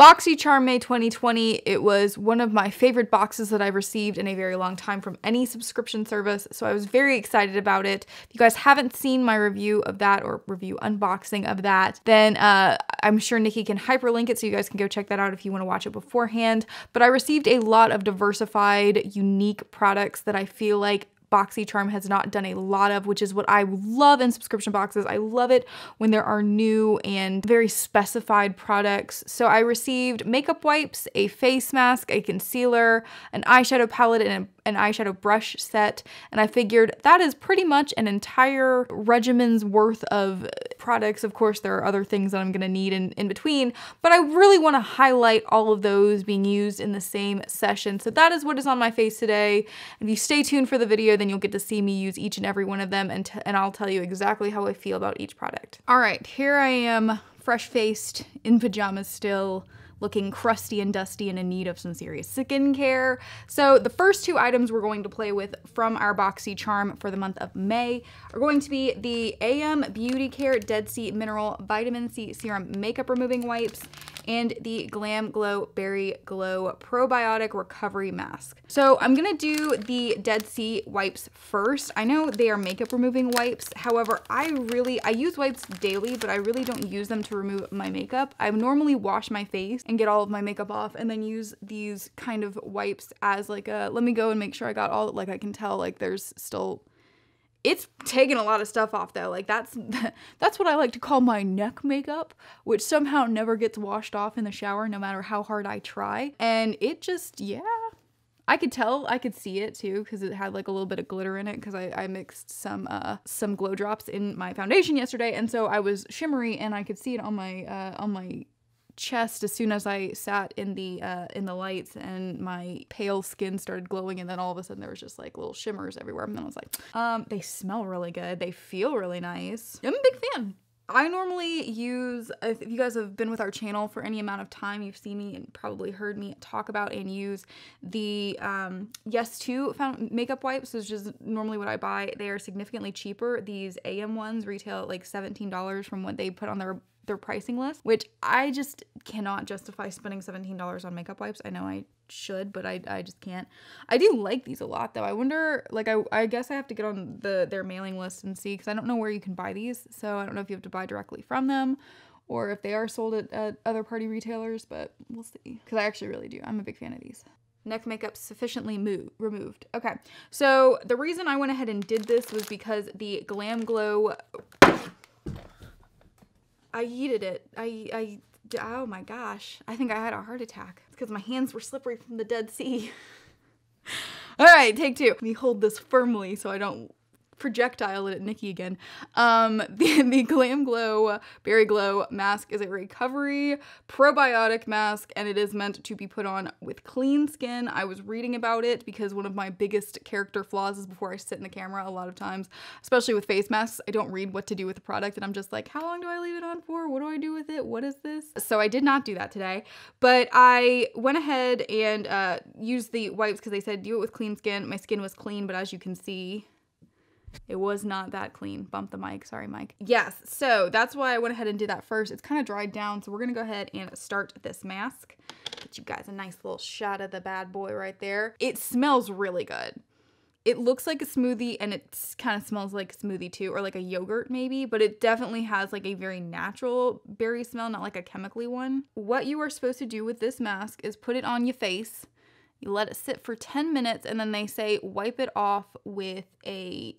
BoxyCharm May 2020, it was one of my favorite boxes that I've received in a very long time from any subscription service, so I was very excited about it. If you guys haven't seen my review of that or review unboxing of that, then I'm sure Nikki can hyperlink it so you guys can go check that out if you want to watch it beforehand. But I received a lot of diversified, unique products that I feel like BoxyCharm has not done a lot of, which is what I love in subscription boxes. I love it when there are new and very specified products. So I received makeup wipes, a face mask, a concealer, an eyeshadow palette, and an eyeshadow brush set. And I figured that is pretty much an entire regimen's worth of products. Of course, there are other things that I'm gonna need in between, but I really wanna highlight all of those being used in the same session. So that is what is on my face today. If you stay tuned for the video, then you'll get to see me use each and every one of them, and I'll tell you exactly how I feel about each product. All right, here I am, fresh-faced, in pajamas still, looking crusty and dusty and in need of some serious skincare. So the first two items we're going to play with from our BoxyCharm for the month of May are going to be the AM Beauty Care Dead Sea Mineral Vitamin C Serum Makeup Removing Wipes and the Glam Glow Berry Glow Probiotic Recovery Mask. So I'm gonna do the Dead Sea wipes first. I know they are makeup removing wipes. However, I use wipes daily, but I really don't use them to remove my makeup. I normally wash my face and get all of my makeup off and then use these kind of wipes as like a, let me go and make sure I got all, like I can tell like there's still, it's taking a lot of stuff off though. Like that's what I like to call my neck makeup, which somehow never gets washed off in the shower no matter how hard I try. And it just, yeah. I could tell, I could see it too because it had like a little bit of glitter in it because I mixed some glow drops in my foundation yesterday, and so I was shimmery and I could see it on my chest as soon as I sat in the lights, and my pale skin started glowing, and then all of a sudden there was just like little shimmers everywhere, and then I was like, they smell really good, they feel really nice. I'm a big fan. I normally use, if you guys have been with our channel for any amount of time, you've seen me and probably heard me talk about and use the Yes2 makeup wipes, which is normally what I buy. They are significantly cheaper. These AM ones retail at like $17 from what they put on their pricing list, which I just cannot justify spending $17 on makeup wipes. I know I should, but I just can't. I do like these a lot though. I wonder, like I guess I have to get on their mailing list and see, because I don't know where you can buy these. So I don't know if you have to buy directly from them or if they are sold at other party retailers, but we'll see. Because I actually really do. I'm a big fan of these. Neck makeup sufficiently removed. Okay, so the reason I went ahead and did this was because the Glam Glow... I yeeted it. Oh my gosh. I think I had a heart attack. It's because my hands were slippery from the Dead Sea. All right, take two. Let me hold this firmly so I don't projectile it at Nikki again. The Glam Glow Berry Glow mask is a recovery probiotic mask, and it is meant to be put on with clean skin. I was reading about it because one of my biggest character flaws is before I sit in the camera a lot of times, especially with face masks, I don't read what to do with the product, and I'm just like, how long do I leave it on for? What do I do with it? What is this? So I did not do that today, but I went ahead and used the wipes because they said do it with clean skin. My skin was clean, but as you can see, it was not that clean. Bump the mic. Sorry, Mike. Yes, so that's why I went ahead and did that first. It's kind of dried down, so we're going to go ahead and start this mask. Get you guys a nice little shot of the bad boy right there. It smells really good. It looks like a smoothie, and it kind of smells like a smoothie too, or like a yogurt maybe, but it definitely has like a very natural berry smell, not like a chemically one. What you are supposed to do with this mask is put it on your face. You let it sit for 10 minutes, and then they say wipe it off with a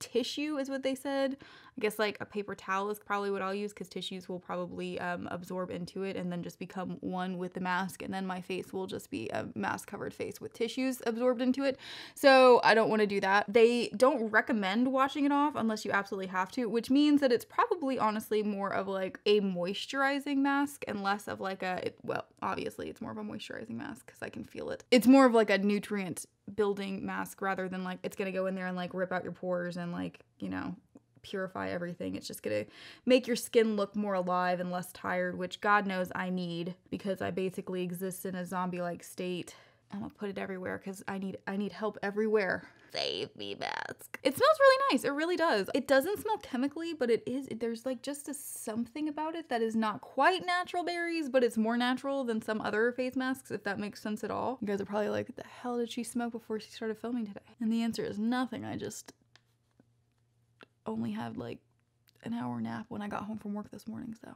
tissue is what they said. I guess like a paper towel is probably what I'll use because tissues will probably absorb into it and then just become one with the mask, and then my face will just be a mask covered face with tissues absorbed into it. So I don't want to do that. They don't recommend washing it off unless you absolutely have to, which means that it's probably honestly more of like a moisturizing mask and less of like well, obviously it's more of a moisturizing mask because I can feel it. It's more of like a nutrient building mask rather than like it's gonna go in there and like rip out your pores and like, you know, purify everything. It's just gonna make your skin look more alive and less tired, which God knows I need because I basically exist in a zombie-like state I'm gonna put it everywhere because I need help everywhere. Save me, mask. It smells really nice, it really does. It doesn't smell chemically, but it is, there's like just a something about it that is not quite natural berries, but it's more natural than some other face masks, if that makes sense at all. You guys are probably like, what the hell did she smoke before she started filming today? And the answer is nothing. I just only had like an hour nap when I got home from work this morning, so.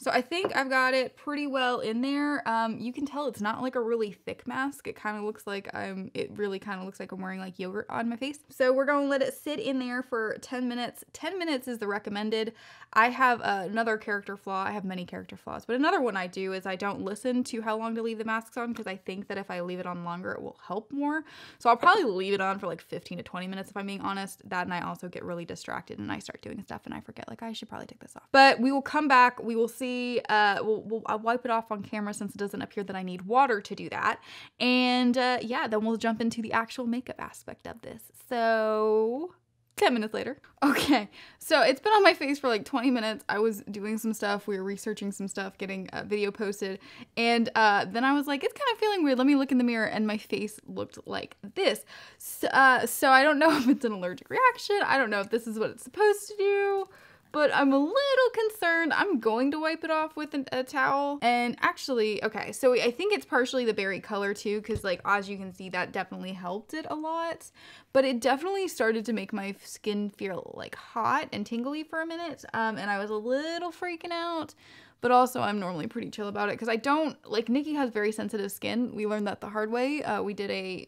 So I think I've got it pretty well in there. You can tell it's not like a really thick mask. It kind of looks like it really kind of looks like I'm wearing like yogurt on my face. So we're gonna let it sit in there for 10 minutes. 10 minutes is the recommended. I have another character flaw. I have many character flaws, but another one I do is I don't listen to how long to leave the masks on because I think that if I leave it on longer, it will help more. So I'll probably leave it on for like 15 to 20 minutes if I'm being honest. That and I also get really distracted and I start doing stuff and I forget, like I should probably take this off. But we will come back, we will see, I'll wipe it off on camera since it doesn't appear that I need water to do that. And yeah, then we'll jump into the actual makeup aspect of this. So 10 minutes later. Okay, so it's been on my face for like 20 minutes. I was doing some stuff, we were researching some stuff, getting a video posted, and then I was like, it's kind of feeling weird, let me look in the mirror, and my face looked like this. So, so I don't know if it's an allergic reaction, I don't know if this is what it's supposed to do, but I'm a little concerned. I'm going to wipe it off with a towel. And actually, okay, so I think it's partially the berry color too, because like as you can see, that definitely helped it a lot. But it definitely started to make my skin feel like hot and tingly for a minute. And I was a little freaking out. But also I'm normally pretty chill about it because I don't, like Nikki has very sensitive skin. We learned that the hard way.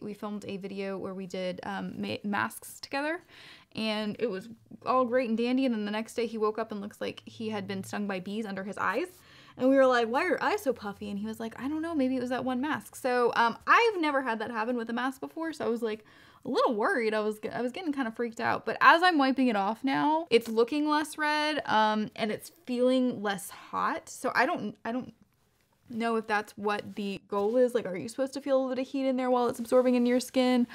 We filmed a video where we did masks together and it was all great and dandy. And then the next day he woke up and looks like he had been stung by bees under his eyes. And we were like, why are your eyes so puffy? And he was like, I don't know, maybe it was that one mask. So I've never had that happen with a mask before. So I was like a little worried. I was getting kind of freaked out. But as I'm wiping it off now, it's looking less red and it's feeling less hot. So I don't know if that's what the goal is. Like, are you supposed to feel a little bit of heat in there while it's absorbing into your skin?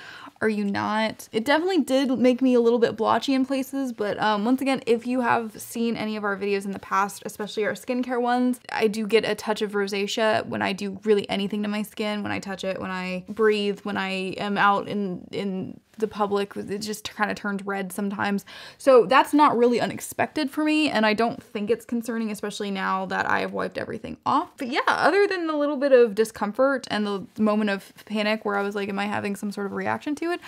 Are you not? It definitely did make me a little bit blotchy in places, but once again, if you have seen any of our videos in the past, especially our skincare ones, I do get a touch of rosacea when I do really anything to my skin, when I touch it, when I breathe, when I am out in the public, it just kind of turns red sometimes. So that's not really unexpected for me, and I don't think it's concerning, especially now that I have wiped everything off. But yeah, other than the little bit of discomfort and the moment of panic where I was like, am I having some sort of reaction to it?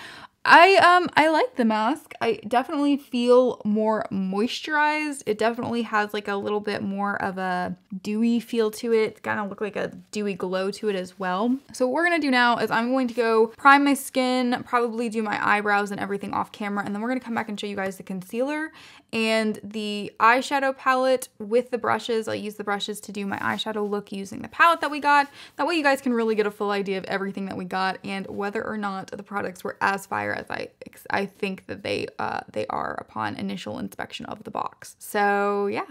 I like the mask. I definitely feel more moisturized. It definitely has like a little bit more of a dewy feel to it. It's kind of look like a dewy glow to it as well. So what we're gonna do now is I'm going to go prime my skin, probably do my eyebrows and everything off camera, and then we're gonna come back and show you guys the concealer and the eyeshadow palette with the brushes. I'll use the brushes to do my eyeshadow look using the palette that we got. That way you guys can really get a full idea of everything that we got and whether or not the products were as fire as I think that they are upon initial inspection of the box. So yeah,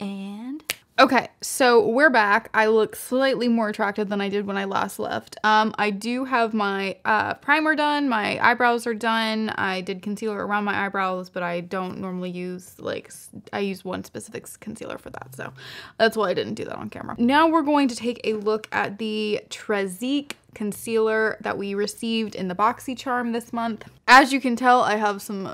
and okay, so we're back. I look slightly more attractive than I did when I last left. I do have my primer done, my eyebrows are done. I did concealer around my eyebrows, but I don't normally use, like, I use one specific concealer for that, so that's why I didn't do that on camera. Now we're going to take a look at the Tresique concealer that we received in the BoxyCharm this month. As you can tell, I have some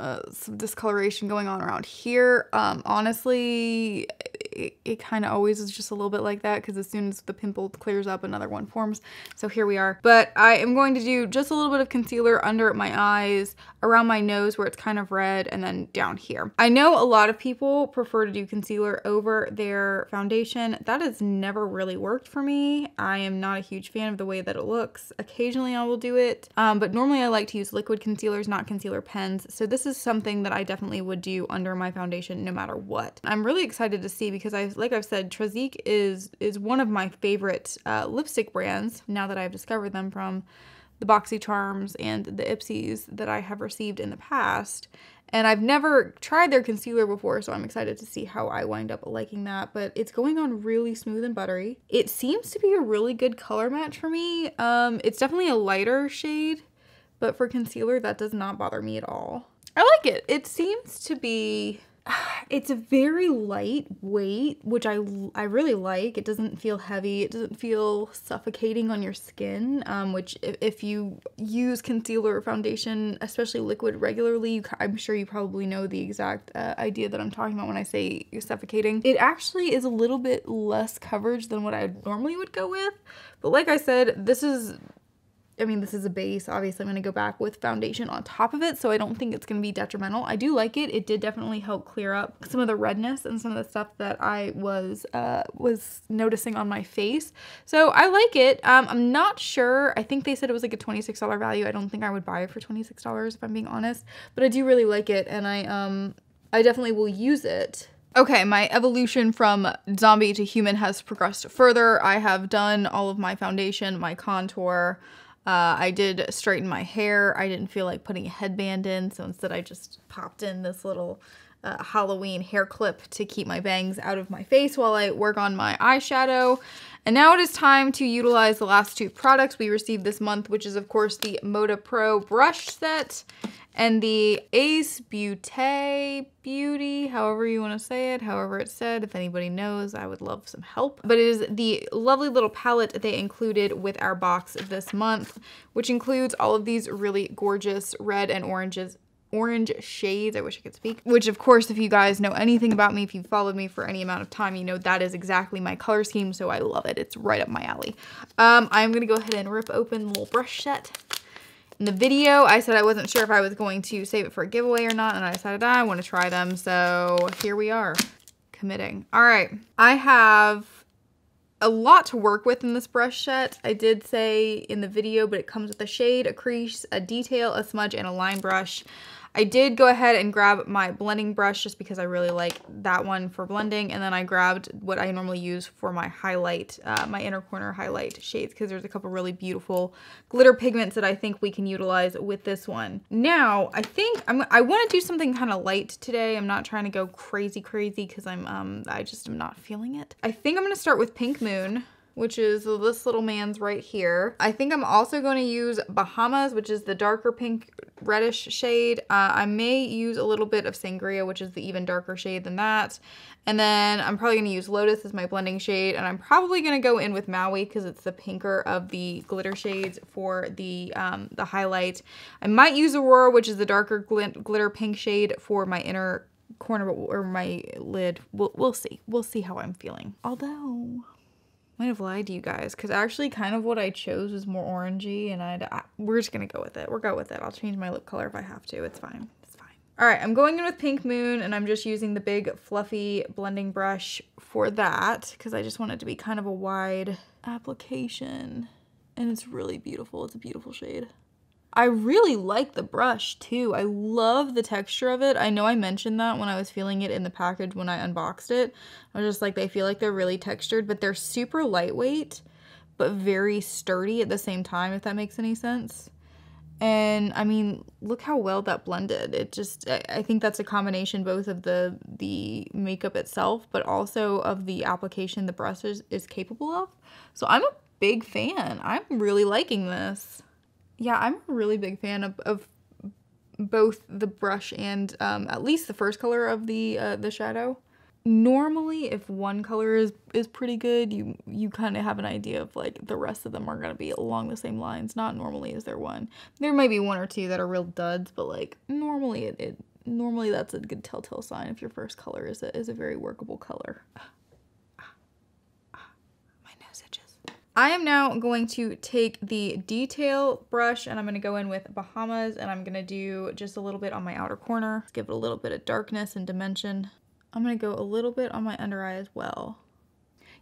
discoloration going on around here. Honestly, it kind of always is just a little bit like that because as soon as the pimple clears up, another one forms. So here we are. But I am going to do just a little bit of concealer under my eyes, around my nose where it's kind of red, and then down here. I know a lot of people prefer to do concealer over their foundation. That has never really worked for me. I am not a huge fan of the way that it looks. Occasionally I will do it, but normally I like to use liquid concealers, not concealer pens. So this is something that I definitely would do under my foundation no matter what. I'm really excited to see because like I've said, Tresique is one of my favorite lipstick brands now that I've discovered them from the BoxyCharms and the Ipsy's that I have received in the past. And I've never tried their concealer before, so I'm excited to see how I wind up liking that. But it's going on really smooth and buttery. It seems to be a really good color match for me. It's definitely a lighter shade, but for concealer, that does not bother me at all. I like it. It seems to be It's very lightweight, which I really like. It doesn't feel heavy. It doesn't feel suffocating on your skin, which if you use concealer or foundation, especially liquid, regularly, I'm sure you probably know the exact idea that I'm talking about when I say suffocating. It actually is a little bit less coverage than what I normally would go with. But like I said, this is... I mean, this is a base. Obviously, I'm going to go back with foundation on top of it, so I don't think it's going to be detrimental. I do like it. It did definitely help clear up some of the redness and some of the stuff that I was noticing on my face. So I like it. I'm not sure. I think they said it was like a $26 value. I don't think I would buy it for $26 if I'm being honest, but I do really like it, and I definitely will use it. Okay, my evolution from zombie to human has progressed further. I have done all of my foundation, my contour. I did straighten my hair. I didn't feel like putting a headband in, so instead I just popped in this little Halloween hair clip to keep my bangs out of my face while I work on my eyeshadow. And now it is time to utilize the last two products we received this month, which is of course the Moda Pro brush set and the Ace Beauty, however you want to say it, however it's said. If anybody knows, I would love some help. But it is the lovely little palette they included with our box this month, which includes all of these really gorgeous red and orange shades, I wish I could speak, which of course, if you guys know anything about me, if you've followed me for any amount of time, you know that is exactly my color scheme, so I love it. It's right up my alley. I'm gonna go ahead and rip open the little brush set. In the video, I said I wasn't sure if I was going to save it for a giveaway or not, and I decided I want to try them, so here we are, committing. All right, I have a lot to work with in this brush set. I did say in the video, but it comes with a shade, a crease, a detail, a smudge, and a line brush. I did go ahead and grab my blending brush just because I really like that one for blending, and then I grabbed what I normally use for my highlight, my inner corner highlight shades, because there's a couple really beautiful glitter pigments that I think we can utilize with this one. Now, I think I want to do something kind of light today. I'm not trying to go crazy because I just am not feeling it. I think I'm gonna start with Pink Moon, which is this little man's right here. I think I'm also going to use Bahamas, which is the darker pink reddish shade. I may use a little bit of Sangria, which is the even darker shade than that. And then I'm probably going to use Lotus as my blending shade. And I'm probably going to go in with Maui because it's the pinker of the glitter shades for the highlight. I might use Aurora, which is the darker glitter pink shade for my inner corner or my lid. We'll see. We'll see how I'm feeling. Although... might have lied to you guys because actually kind of what I chose was more orangey, and we're just gonna go with it. We'll go with it. I'll change my lip color if I have to. It's fine. It's fine. All right, I'm going in with Pink Moon, and I'm just using the big fluffy blending brush for that because I just want it to be kind of a wide application, and it's really beautiful. It's a beautiful shade. I really like the brush too. I love the texture of it. I know I mentioned that when I was feeling it in the package when I unboxed it. I was just like, they feel like they're really textured, but they're super lightweight, but very sturdy at the same time, if that makes any sense. And I mean, look how well that blended. It just, I think that's a combination both of the makeup itself, but also of the application the brush is capable of. So I'm a big fan. I'm really liking this. Yeah, I'm a really big fan of both the brush and at least the first color of the shadow. Normally, if one color is pretty good, you kind of have an idea of like the rest of them are going to be along the same lines. Not normally is there one. There might be one or two that are real duds, but like normally normally that's a good telltale sign if your first color is a very workable color. My nose itches. I am now going to take the detail brush, and I'm gonna go in with Bahamas, and I'm gonna do just a little bit on my outer corner. Let's give it a little bit of darkness and dimension. I'm gonna go a little bit on my under eye as well.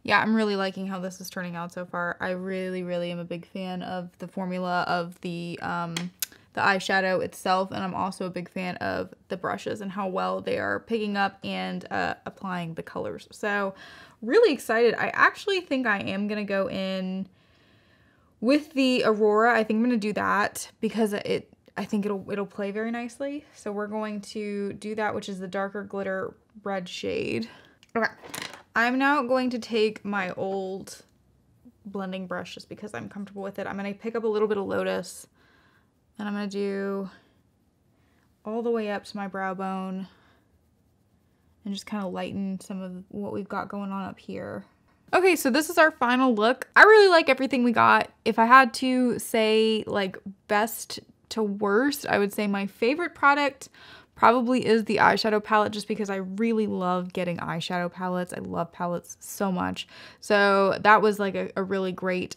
Yeah, I'm really liking how this is turning out so far. I really, really am a big fan of the formula of the eyeshadow itself, and I'm also a big fan of the brushes and how well they are picking up and applying the colors. So really excited. I actually think I am gonna go in with the Aurora. I think I'm gonna do that because I think it'll play very nicely. So we're going to do that, which is the darker glitter red shade. Okay, I'm now going to take my old blending brush just because I'm comfortable with it. I'm gonna pick up a little bit of Lotus, and I'm gonna do all the way up to my brow bone and just kind of lighten some of what we've got going on up here. Okay, so this is our final look. I really like everything we got. If I had to say like best to worst, I would say my favorite product probably is the eyeshadow palette, just because I really love getting eyeshadow palettes. I love palettes so much. So that was like a really great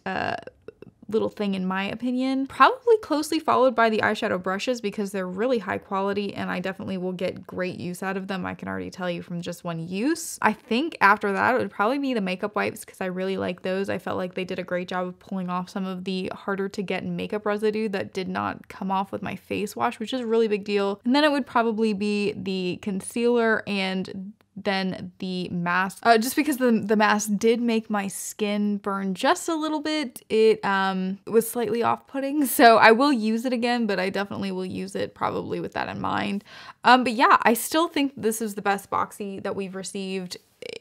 little thing in my opinion. Probably closely followed by the eyeshadow brushes, because they're really high quality and I definitely will get great use out of them. I can already tell you from just one use. I think after that it would probably be the makeup wipes, because I really like those. I felt like they did a great job of pulling off some of the harder to get makeup residue that did not come off with my face wash, which is a really big deal. And then it would probably be the concealer and then the mask, just because the mask did make my skin burn just a little bit. It was slightly off-putting, so I will use it again, but I definitely will use it probably with that in mind. But yeah, I still think this is the best Boxy that we've received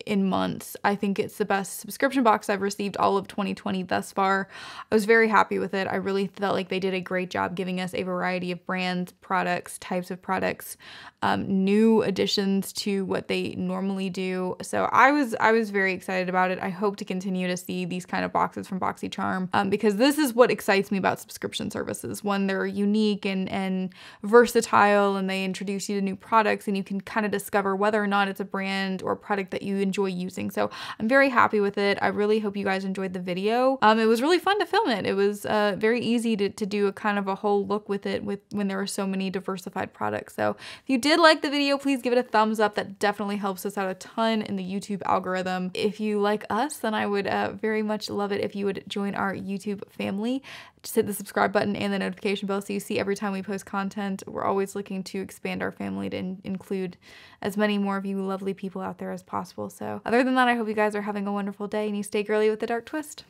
in months. I think it's the best subscription box I've received all of 2020 thus far. I was very happy with it. I really felt like they did a great job giving us a variety of brands, products, types of products, new additions to what they normally do. So I was very excited about it. I hope to continue to see these kind of boxes from BoxyCharm, because this is what excites me about subscription services. One, they're unique and versatile, and they introduce you to new products, and you can kind of discover whether or not it's a brand or product that you enjoy using. So I'm very happy with it. I really hope you guys enjoyed the video. It was really fun to film it. It was very easy to do a kind of a whole look with it when there were so many diversified products. So if you did like the video, please give it a thumbs up. That definitely helps us out a ton in the YouTube algorithm. If you like us, then I would very much love it if you would join our YouTube family. Just hit the subscribe button and the notification bell so you see every time we post content. We're always looking to expand our family to include as many more of you lovely people out there as possible. So other than that, I hope you guys are having a wonderful day and you stay girly with a dark twist.